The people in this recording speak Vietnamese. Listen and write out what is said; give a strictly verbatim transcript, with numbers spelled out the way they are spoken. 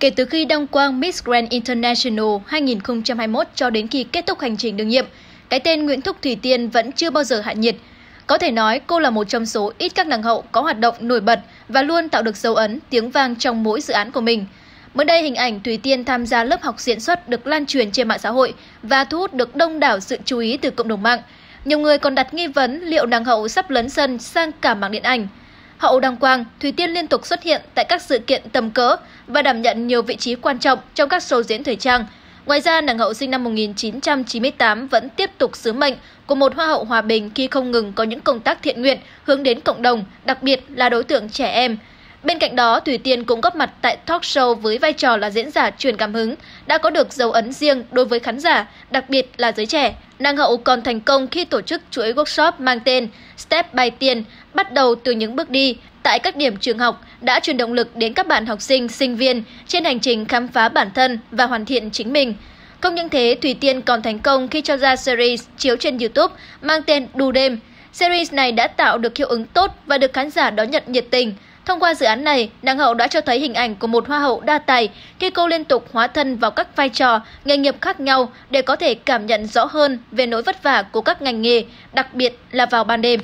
Kể từ khi đăng quang Miss Grand International hai nghìn không trăm hai mươi mốt cho đến khi kết thúc hành trình đương nhiệm, cái tên Nguyễn Thúc Thùy Tiên vẫn chưa bao giờ hạ nhiệt. Có thể nói cô là một trong số ít các nàng hậu có hoạt động nổi bật và luôn tạo được dấu ấn, tiếng vang trong mỗi dự án của mình. Mới đây, hình ảnh Thùy Tiên tham gia lớp học diễn xuất được lan truyền trên mạng xã hội và thu hút được đông đảo sự chú ý từ cộng đồng mạng. Nhiều người còn đặt nghi vấn liệu nàng hậu sắp lấn sân sang cả mảng điện ảnh. Hậu đăng quang, Thùy Tiên liên tục xuất hiện tại các sự kiện tầm cỡ và đảm nhận nhiều vị trí quan trọng trong các show diễn thời trang. Ngoài ra, nàng hậu sinh năm một nghìn chín trăm chín mươi tám vẫn tiếp tục sứ mệnh của một hoa hậu hòa bình khi không ngừng có những công tác thiện nguyện hướng đến cộng đồng, đặc biệt là đối tượng trẻ em. Bên cạnh đó, Thùy Tiên cũng góp mặt tại talk show với vai trò là diễn giả truyền cảm hứng, đã có được dấu ấn riêng đối với khán giả, đặc biệt là giới trẻ. Nàng hậu còn thành công khi tổ chức chuỗi workshop mang tên Step by Tiên, bắt đầu từ những bước đi tại các điểm trường học, đã truyền động lực đến các bạn học sinh, sinh viên trên hành trình khám phá bản thân và hoàn thiện chính mình. Không những thế, Thùy Tiên còn thành công khi cho ra series chiếu trên YouTube mang tên Đu Đêm. Series này đã tạo được hiệu ứng tốt và được khán giả đón nhận nhiệt tình. Thông qua dự án này, nàng hậu đã cho thấy hình ảnh của một hoa hậu đa tài khi cô liên tục hóa thân vào các vai trò, nghề nghiệp khác nhau để có thể cảm nhận rõ hơn về nỗi vất vả của các ngành nghề, đặc biệt là vào ban đêm.